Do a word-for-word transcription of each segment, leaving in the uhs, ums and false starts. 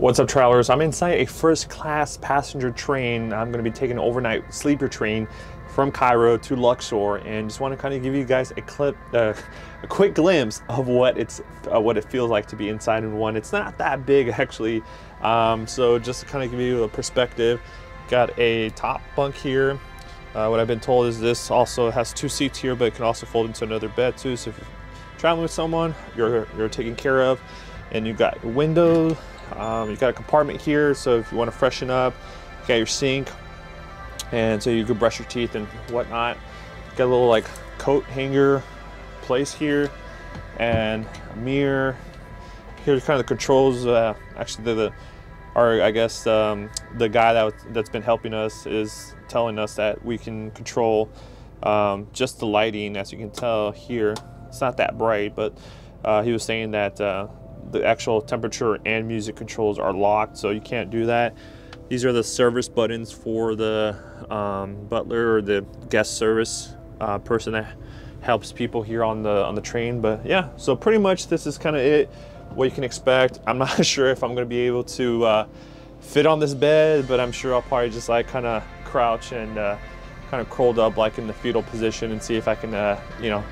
What's up, travelers? I'm inside a first-class passenger train. I'm going to be taking an overnight sleeper train from Cairo to Luxor, and just want to kind of give you guys a clip, uh, a quick glimpse of what it's, uh, what it feels like to be inside in one. It's not that big, actually. Um, so just to kind of give you a perspective, got a top bunk here. Uh, what I've been told is this also has two seats here, but it can also fold into another bed too. So if you're traveling with someone, you're you're taken care of, and you've got windows. Um, you've got a compartment here, so if you want to freshen up, you got your sink, and so you can brush your teeth and whatnot. Got a little like coat hanger place here, and a mirror. Here's kind of the controls. Uh, actually, the, the or I guess um, the guy that that's been helping us is telling us that we can control um, just the lighting. As you can tell here, it's not that bright, but uh, he was saying that. Uh, the actual temperature and music controls are locked, so you can't do that. These are the service buttons for the um, butler or the guest service uh, person that helps people here on the on the train. But yeah, so pretty much this is kind of it, what you can expect. I'm not sure if I'm going to be able to uh, fit on this bed, but I'm sure I'll probably just like kind of crouch and uh, kind of curled up like in the fetal position and see if I can uh, you know,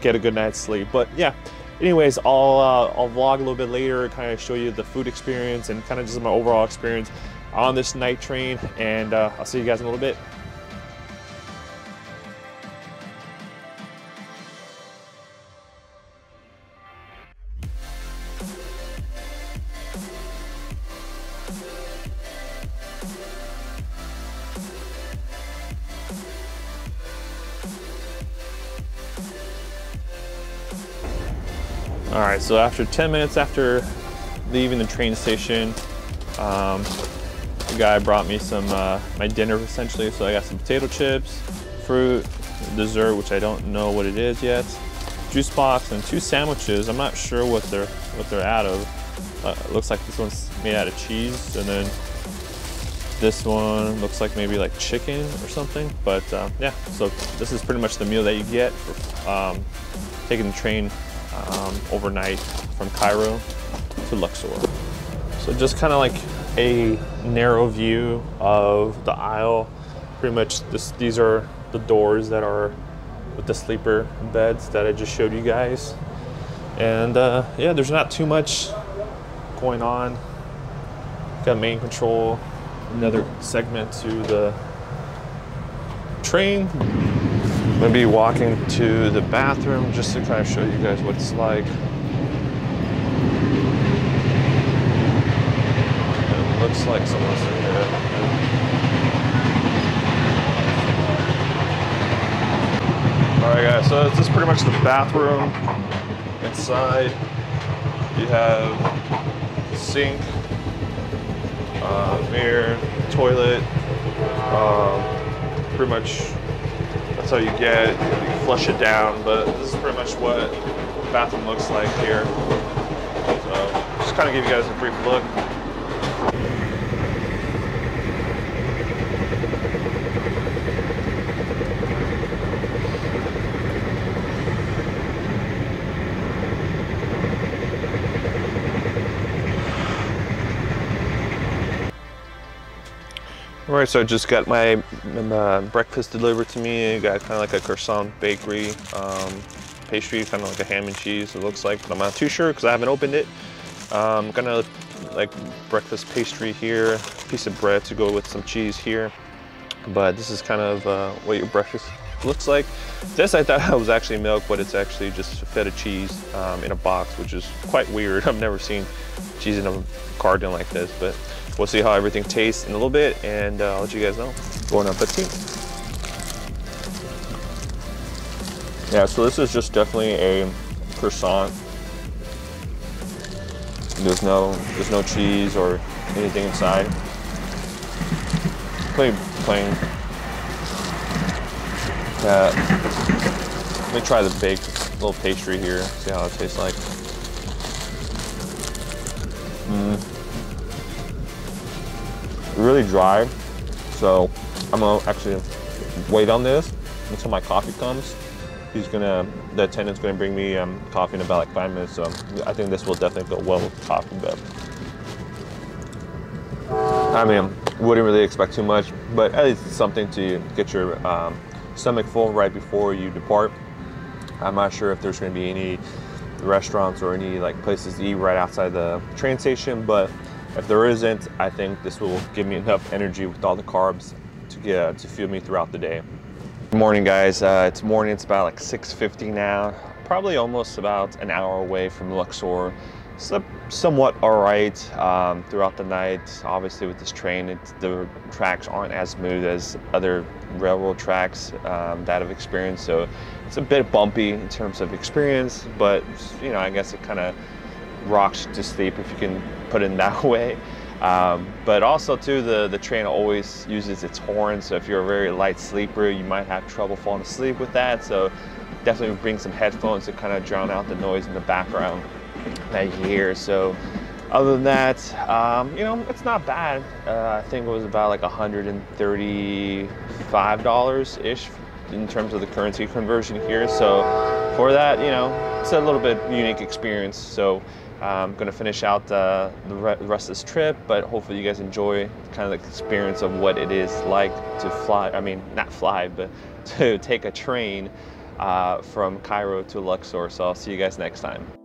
get a good night's sleep. But yeah, anyways, I'll, uh, I'll vlog a little bit later, kind of show you the food experience and kind of just my overall experience on this night train, and uh, I'll see you guys in a little bit. All right, so after ten minutes after leaving the train station, um, the guy brought me some, uh, my dinner essentially. So I got some potato chips, fruit, dessert, which I don't know what it is yet, juice box, and two sandwiches. I'm not sure what they're, what they're out of. Uh, it looks like this one's made out of cheese, and then this one looks like maybe like chicken or something. But uh, yeah, so this is pretty much the meal that you get for um, taking the train Um, overnight from Cairo to Luxor. So just kind of like a narrow view of the aisle. Pretty much this, these are the doors that are with the sleeper beds that I just showed you guys. And uh, yeah, there's not too much going on. Got main control, another segment to the train. I'm gonna be walking to the bathroom just to kind of show you guys what it's like. It looks like someone's in there. All right, guys, so this is pretty much the bathroom. Inside, you have sink, uh, mirror, toilet, um, pretty much. That's how you get, you can flush it down, but this is pretty much what the bathroom looks like here. So, just kind of give you guys a brief look. All right, so I just got my, my breakfast delivered to me. I got kind of like a croissant bakery um, pastry, kind of like a ham and cheese, it looks like, but I'm not too sure because I haven't opened it. Um, kind of like breakfast pastry here, piece of bread to go with some cheese here. But this is kind of uh, what your breakfast looks like. This I thought was actually milk, but it's actually just feta cheese um, in a box, which is quite weird. I've never seen cheese in a carton like this, but we'll see how everything tastes in a little bit, and uh, I'll let you guys know. Bon appetit. Yeah, so this is just definitely a croissant. There's no, there's no cheese or anything inside. Plain, plain. Yeah. Let me try the baked little pastry here. See how it tastes like. Mm. Really dry, so I'm gonna actually wait on this until my coffee comes. He's gonna, the attendant's gonna bring me um, coffee in about like five minutes, so I think this will definitely go well with coffee. But I mean, wouldn't really expect too much, but at least it's something to get your um, stomach full right before you depart. I'm not sure if there's going to be any restaurants or any like places to eat right outside the train station, but if there isn't, I think this will give me enough energy with all the carbs to get to fuel me throughout the day. Good morning, guys. Uh, it's morning. It's about like six fifty now. Probably almost about an hour away from Luxor. Slept somewhat all right um, throughout the night. Obviously, with this train, it's, the tracks aren't as smooth as other railroad tracks um, that I've experienced. So it's a bit bumpy in terms of experience, but you know, I guess it kind of rocks to sleep if you can put it in that way. Um, but also too, the, the train always uses its horn, so if you're a very light sleeper, you might have trouble falling asleep with that. So definitely bring some headphones to kind of drown out the noise in the background that you hear. So other than that, um, you know, it's not bad. Uh, I think it was about like one hundred thirty-five dollars-ish in terms of the currency conversion here. So for that, you know, it's a little bit unique experience. So I'm going to finish out uh, the rest of this trip, but hopefully you guys enjoy kind of the experience of what it is like to fly, I mean, not fly, but to take a train uh, from Cairo to Luxor. So I'll see you guys next time.